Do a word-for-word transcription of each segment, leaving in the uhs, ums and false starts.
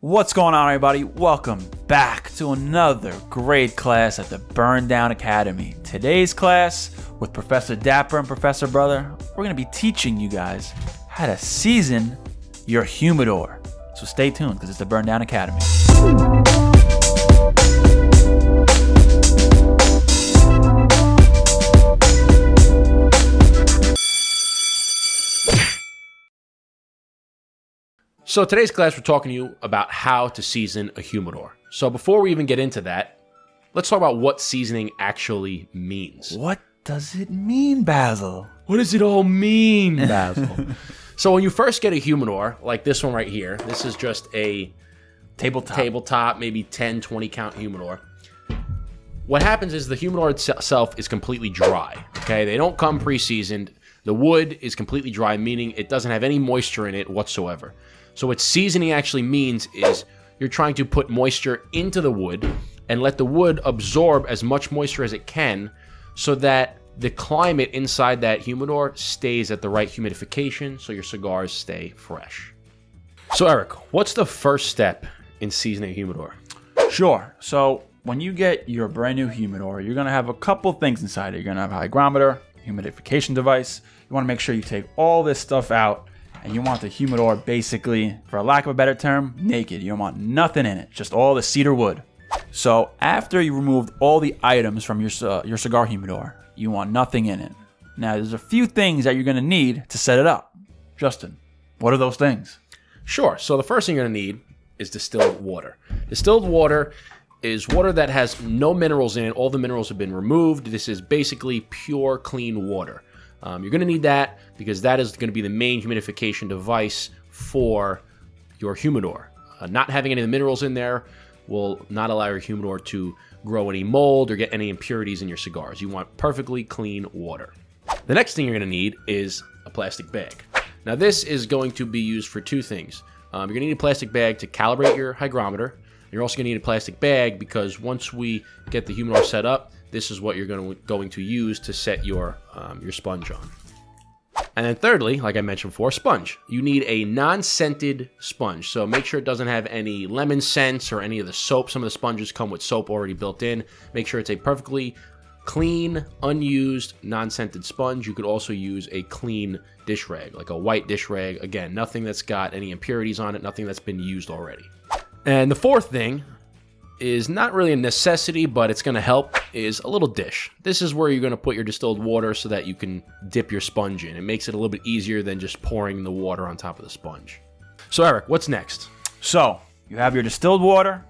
What's going on, everybody? Welcome back to another great class at the Burn Down Academy. Today's class, with Professor Dapper and Professor Brother, we're going to be teaching you guys how to season your humidor. So stay tuned, because it's the Burn Down Academy. So today's class, we're talking to you about how to season a humidor. So before we even get into that, let's talk about what seasoning actually means. What does it mean, Basil? What does it all mean, Basil? So when you first get a humidor, like this one right here, this is just a tabletop, tabletop maybe ten, twenty count humidor. What happens is the humidor itself is completely dry, okay? They don't come pre-seasoned. The wood is completely dry, meaning it doesn't have any moisture in it whatsoever. So what seasoning actually means is you're trying to put moisture into the wood and let the wood absorb as much moisture as it can so that the climate inside that humidor stays at the right humidification so your cigars stay fresh. So Eric, what's the first step in seasoning a humidor? Sure. So when you get your brand new humidor, you're going to have a couple things inside it. You're going to have a hygrometer, humidification device. You want to make sure you take all this stuff out. And you want the humidor basically, for lack of a better term, naked. You don't want nothing in it, just all the cedar wood. So after you removed all the items from your, uh, your cigar humidor, you want nothing in it. Now there's a few things that you're gonna need to set it up. Justin, what are those things? Sure, so the first thing you're gonna need is distilled water. Distilled water is water that has no minerals in it. All the minerals have been removed. This is basically pure, clean water. Um, you're going to need that because that is going to be the main humidification device for your humidor. Uh, not having any of the minerals in there will not allow your humidor to grow any mold or get any impurities in your cigars. You want perfectly clean water. The next thing you're going to need is a plastic bag. Now this is going to be used for two things. Um, you're going to need a plastic bag to calibrate your hygrometer. You're also going to need a plastic bag because once we get the humidor set up, this is what you're going to, going to use to set your, um, your sponge on. And then thirdly, like I mentioned before, sponge. You need a non-scented sponge. So make sure it doesn't have any lemon scents or any of the soap. Some of the sponges come with soap already built in. Make sure it's a perfectly clean, unused, non-scented sponge. You could also use a clean dish rag, like a white dish rag. Again, nothing that's got any impurities on it, nothing that's been used already. And the fourth thing is not really a necessity, but it's going to help, is a little dish. This is where you're going to put your distilled water so that you can dip your sponge in. It makes it a little bit easier than just pouring the water on top of the sponge. So Eric, what's next? So you have your distilled water,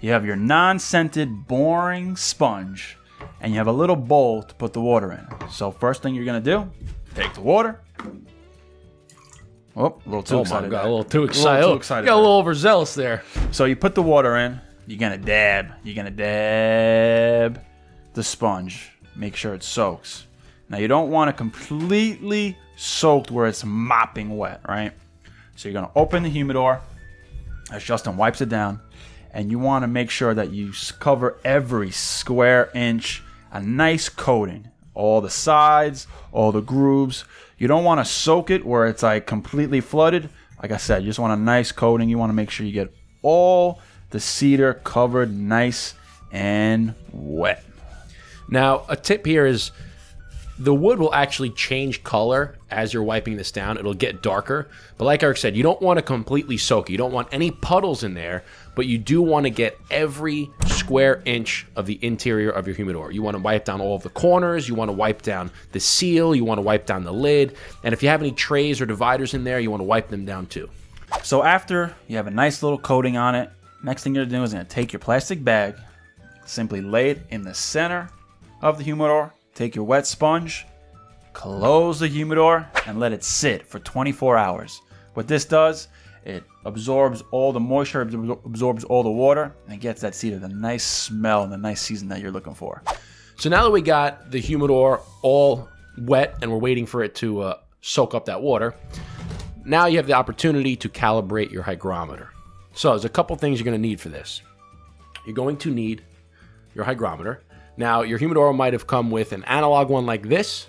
you have your non-scented, boring sponge, and you have a little bowl to put the water in. So first thing you're going to do, take the water. Oh, a little too oh excited. My God, a little too excited. A little too excited. Got a little overzealous there. So you put the water in. You're gonna dab. You're gonna dab the sponge. Make sure it soaks. Now you don't want it completely soaked where it's mopping wet, right? So you're gonna open the humidor as Justin wipes it down, and you want to make sure that you cover every square inch, a nice coating, all the sides, all the grooves. You don't want to soak it where it's like completely flooded. Like I said, you just want a nice coating. You want to make sure you get all the cedar covered nice and wet. Now, a tip here is the wood will actually change color as you're wiping this down. It'll get darker. But like Eric said, you don't want to completely soak it. You don't want any puddles in there, but you do want to get every square inch of the interior of your humidor. You want to wipe down all of the corners. You want to wipe down the seal. You want to wipe down the lid. And if you have any trays or dividers in there, you want to wipe them down too. So after you have a nice little coating on it, next thing you're gonna do is gonna take your plastic bag, simply lay it in the center of the humidor, take your wet sponge, close the humidor, and let it sit for twenty-four hours. What this does, it absorbs all the moisture, absorbs all the water, and it gets that cedar, the nice smell and the nice season that you're looking for. So now that we got the humidor all wet and we're waiting for it to uh, soak up that water, now you have the opportunity to calibrate your hygrometer. So there's a couple things you're going to need for this. You're going to need your hygrometer. Now, your humidor might have come with an analog one like this,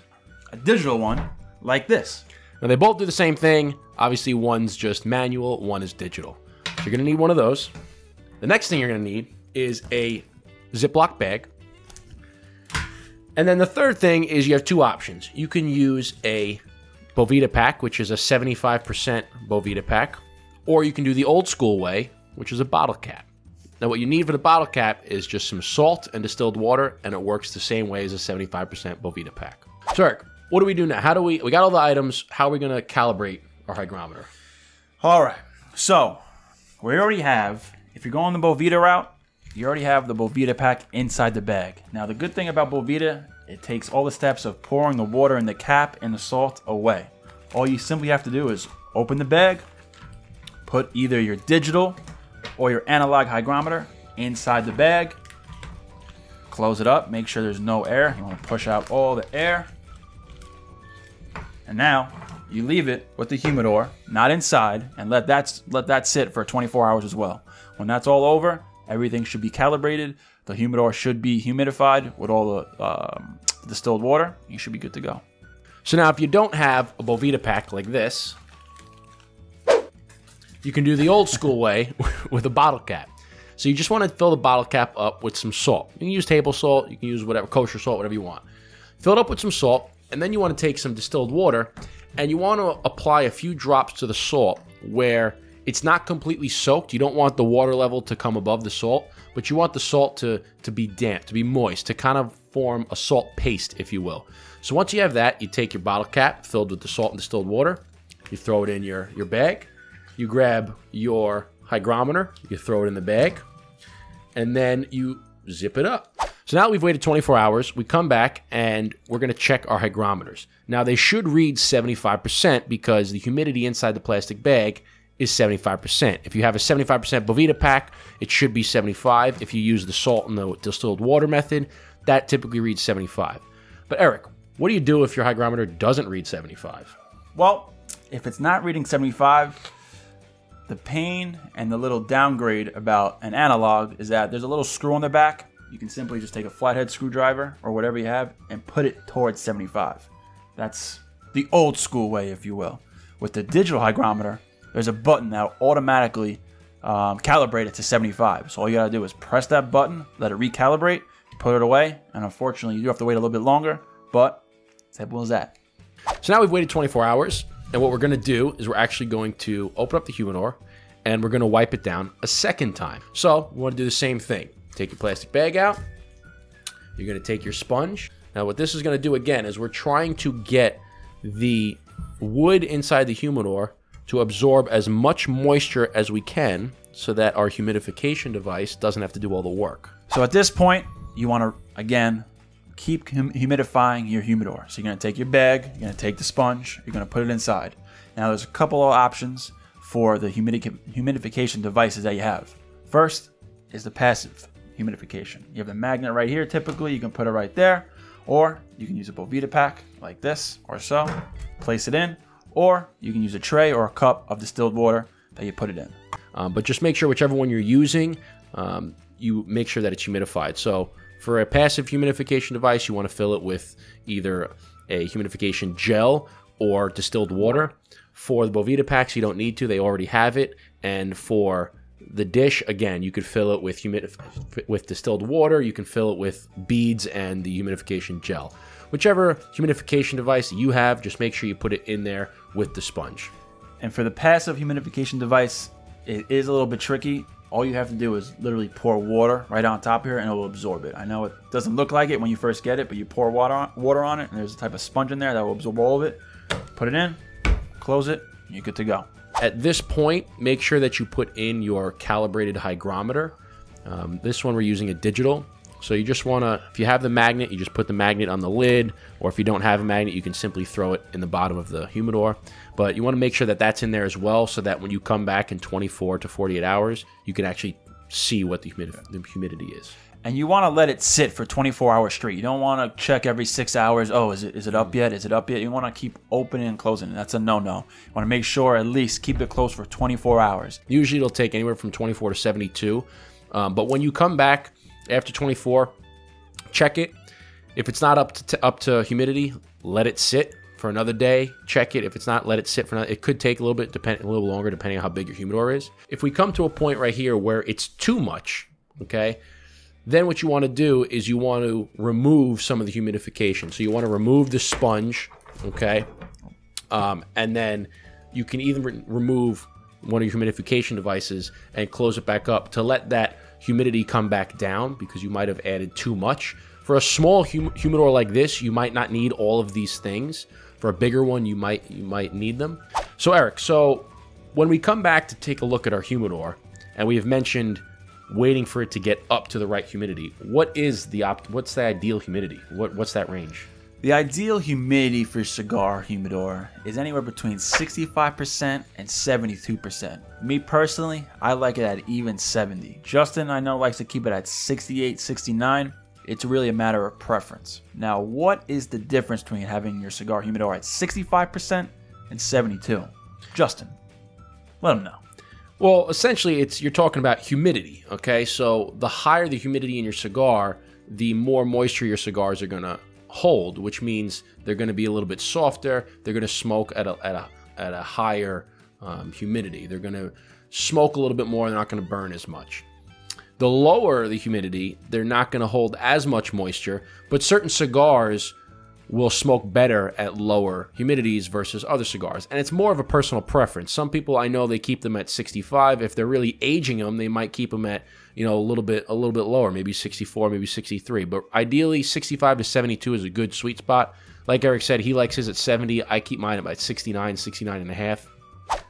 a digital one like this. Now, they both do the same thing. Obviously, one's just manual, one is digital. You're gonna need one of those. The next thing you're gonna need is a Ziploc bag. And then the third thing is you have two options. You can use a Boveda pack, which is a seventy-five percent Boveda pack, or you can do the old school way, which is a bottle cap. Now what you need for the bottle cap is just some salt and distilled water, and it works the same way as a seventy-five percent Boveda pack. So Eric, what do we do now? How do we, we got all the items, how are we gonna calibrate our hygrometer? All right, so we already have, if you're going the Boveda route, you already have the Boveda pack inside the bag. Now the good thing about Boveda, it takes all the steps of pouring the water in the cap and the salt away. All you simply have to do is open the bag, put either your digital or your analog hygrometer inside the bag, close it up, make sure there's no air. You want to push out all the air. And now you leave it with the humidor, not inside, and let that, let that sit for twenty-four hours as well. When that's all over, everything should be calibrated. The humidor should be humidified with all the um, distilled water. You should be good to go. So now if you don't have a Boveda pack like this, you can do the old school way with a bottle cap. So you just want to fill the bottle cap up with some salt. You can use table salt, you can use whatever, kosher salt, whatever you want. Fill it up with some salt, and then you want to take some distilled water, and you want to apply a few drops to the salt where it's not completely soaked. You don't want the water level to come above the salt, but you want the salt to, to be damp, to be moist, to kind of form a salt paste, if you will. So once you have that, you take your bottle cap filled with the salt and distilled water, you throw it in your, your bag, you grab your hygrometer, you throw it in the bag, and then you zip it up. So now that we've waited twenty-four hours, we come back and we're gonna check our hygrometers. Now they should read seventy-five percent because the humidity inside the plastic bag is seventy-five percent. If you have a seventy-five percent Boveda pack, it should be seventy-five. If you use the salt and the distilled water method, that typically reads seventy-five. But Eric, what do you do if your hygrometer doesn't read seventy-five? Well, if it's not reading seventy-five, the pain and the little downgrade about an analog is that there's a little screw on the back. You can simply just take a flathead screwdriver or whatever you have and put it towards seventy-five. That's the old school way, if you will. With the digital hygrometer, there's a button that will automatically um, calibrate it to seventy-five. So all you gotta do is press that button, let it recalibrate, put it away, and unfortunately you do have to wait a little bit longer, but it's as simple as that. So now we've waited twenty-four hours, and what we're gonna do is we're actually going to open up the humidor and we're gonna wipe it down a second time. So we wanna do the same thing. Take your plastic bag out, you're gonna take your sponge. Now what this is gonna do again is we're trying to get the wood inside the humidor to absorb as much moisture as we can so that our humidification device doesn't have to do all the work. So at this point, you want to, again, keep hum humidifying your humidor. So you're going to take your bag, you're going to take the sponge, you're going to put it inside. Now there's a couple of options for the humidi humidification devices that you have. First is the passive humidification. You have the magnet right here, typically, you can put it right there, or you can use a Boveda pack like this or so, place it in, or you can use a tray or a cup of distilled water that you put it in. Um, but just make sure whichever one you're using, um, you make sure that it's humidified. So for a passive humidification device, you want to fill it with either a humidification gel or distilled water. For the Boveda packs, you don't need to, they already have it. And for the dish, again, you could fill it with, humidif with distilled water, you can fill it with beads and the humidification gel. Whichever humidification device you have, just make sure you put it in there with the sponge. And for the passive humidification device, it is a little bit tricky. All you have to do is literally pour water right on top here and it will absorb it. I know it doesn't look like it when you first get it, but you pour water on, water on it and there's a type of sponge in there that will absorb all of it. Put it in, close it, and you're good to go. At this point, make sure that you put in your calibrated hygrometer. Um, this one we're using a digital. So you just wanna, if you have the magnet, you just put the magnet on the lid, or if you don't have a magnet, you can simply throw it in the bottom of the humidor. But you wanna make sure that that's in there as well so that when you come back in twenty-four to forty-eight hours, you can actually see what the, humidi the humidity is. And you wanna let it sit for twenty-four hours straight. You don't wanna check every six hours, oh, is it, is it up yet, is it up yet? You wanna keep opening and closing it. That's a no-no. You wanna make sure at least keep it closed for twenty-four hours. Usually it'll take anywhere from twenty-four to seventy-two, um, but when you come back, after twenty-four, check it. If it's not up to, up to humidity, let it sit for another day. Check it. If it's not, let it sit for another. It could take a little bit, depend, a little longer, depending on how big your humidor is. If we come to a point right here where it's too much, okay, then what you want to do is you want to remove some of the humidification. So you want to remove the sponge, okay, um, and then you can either re remove one of your humidification devices and close it back up to let that humidity come back down, because you might have added too much. For a small hum humidor like this, you might not need all of these things. For a bigger one, you might you might need them. So Eric, so when we come back to take a look at our humidor, and we have mentioned waiting for it to get up to the right humidity, what is the opt what's the ideal humidity? What what's that range? The ideal humidity for cigar humidor is anywhere between sixty-five percent and seventy-two percent. Me personally, I like it at even seventy. Justin, I know, likes to keep it at sixty-eight, sixty-nine. It's really a matter of preference. Now, what is the difference between having your cigar humidor at sixty-five percent and seventy-two? Justin, let them know. Well, essentially, it's you're talking about humidity, okay? So the higher the humidity in your cigar, the more moisture your cigars are gonna hold, which means they're gonna be a little bit softer. They're gonna smoke at a, at a, at a higher um, humidity. They're gonna smoke a little bit more. They're not gonna burn as much. The lower the humidity, they're not going to hold as much moisture, but certain cigars will smoke better at lower humidities versus other cigars. And it's more of a personal preference. Some people, I know, they keep them at sixty-five. If they're really aging them, they might keep them at, you know, a little bit a little bit lower, maybe sixty-four, maybe sixty-three. But ideally, sixty-five to seventy-two is a good sweet spot. Like Eric said, he likes his at seventy. I keep mine at about sixty-nine, sixty-nine and a half.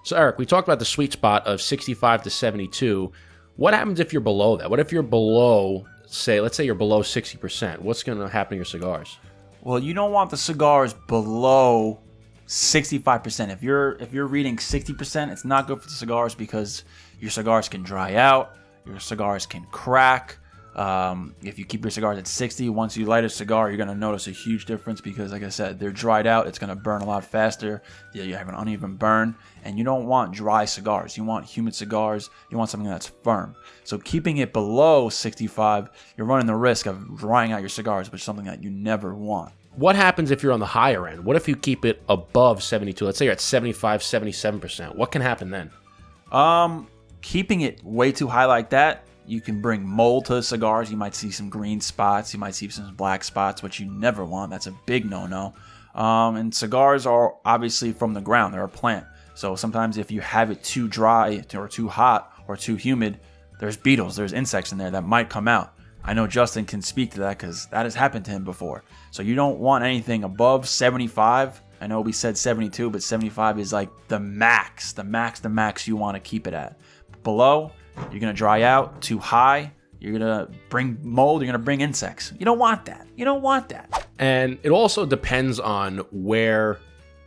So Eric, we talked about the sweet spot of sixty-five to seventy-two. What happens if you're below that? What if you're below, say, let's say you're below sixty percent? What's going to happen to your cigars? Well, you don't want the cigars below sixty-five percent. If you're if you're reading sixty percent, it's not good for the cigars, because your cigars can dry out, your cigars can crack. Um, if you keep your cigars at sixty, once you light a cigar, you're going to notice a huge difference, because, like I said, they're dried out. It's going to burn a lot faster. Yeah, you have an uneven burn, and you don't want dry cigars. You want humid cigars. You want something that's firm. So keeping it below sixty-five, you're running the risk of drying out your cigars, which is something that you never want. What happens if you're on the higher end? What if you keep it above seventy-two? Let's say you're at seventy-five, seventy-seven percent. What can happen then? Um, keeping it way too high like that, you can bring mold to the cigars. You might see some green spots. You might see some black spots, which you never want. That's a big no-no. Um, and cigars are obviously from the ground. They're a plant. So sometimes if you have it too dry or too hot or too humid, there's beetles, there's insects in there that might come out. I know Justin can speak to that, because that has happened to him before. So you don't want anything above seventy-five. I know we said seventy-two, but seventy-five is like the max, the max, the max you want to keep it at. Below, you're going to dry out. Too high, you're going to bring mold, you're going to bring insects. You don't want that. You don't want that. And it also depends on where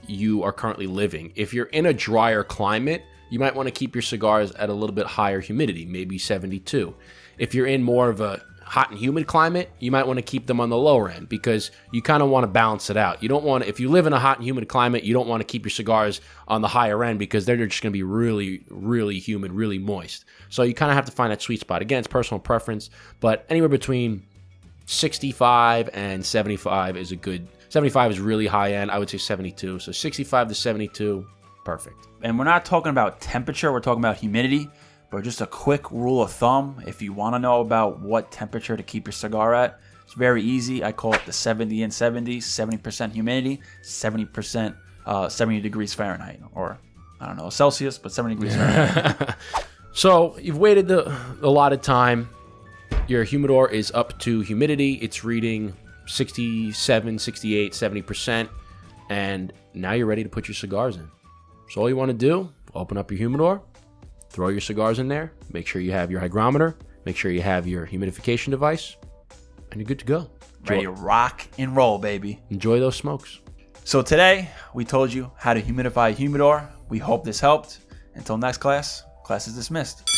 you are currently living. If you're in a drier climate, you might want to keep your cigars at a little bit higher humidity, maybe seventy-two. If you're in more of a hot and humid climate, you might want to keep them on the lower end, because you kind of want to balance it out. You don't want to, if you live in a hot and humid climate, you don't want to keep your cigars on the higher end, because they're just going to be really, really humid, really moist. So you kind of have to find that sweet spot. Again, it's personal preference, but anywhere between sixty-five and seventy-five is a good, seventy-five is really high end. I would say seventy-two. So sixty-five to seventy-two, perfect. And we're not talking about temperature. We're talking about humidity. But just a quick rule of thumb, if you want to know about what temperature to keep your cigar at, it's very easy. I call it the seventy and seventy, seventy percent humidity, seventy percent, uh, seventy degrees Fahrenheit, or I don't know, Celsius, but seventy degrees Fahrenheit. So you've waited the, a lot of time. Your humidor is up to humidity. It's reading sixty-seven, sixty-eight, seventy percent. And now you're ready to put your cigars in. So all you want to do, open up your humidor, throw your cigars in there, make sure you have your hygrometer, make sure you have your humidification device, and you're good to go. Enjoy. Ready to rock and roll, baby. Enjoy those smokes. So today, we told you how to humidify a humidor. We hope this helped. Until next class, class is dismissed.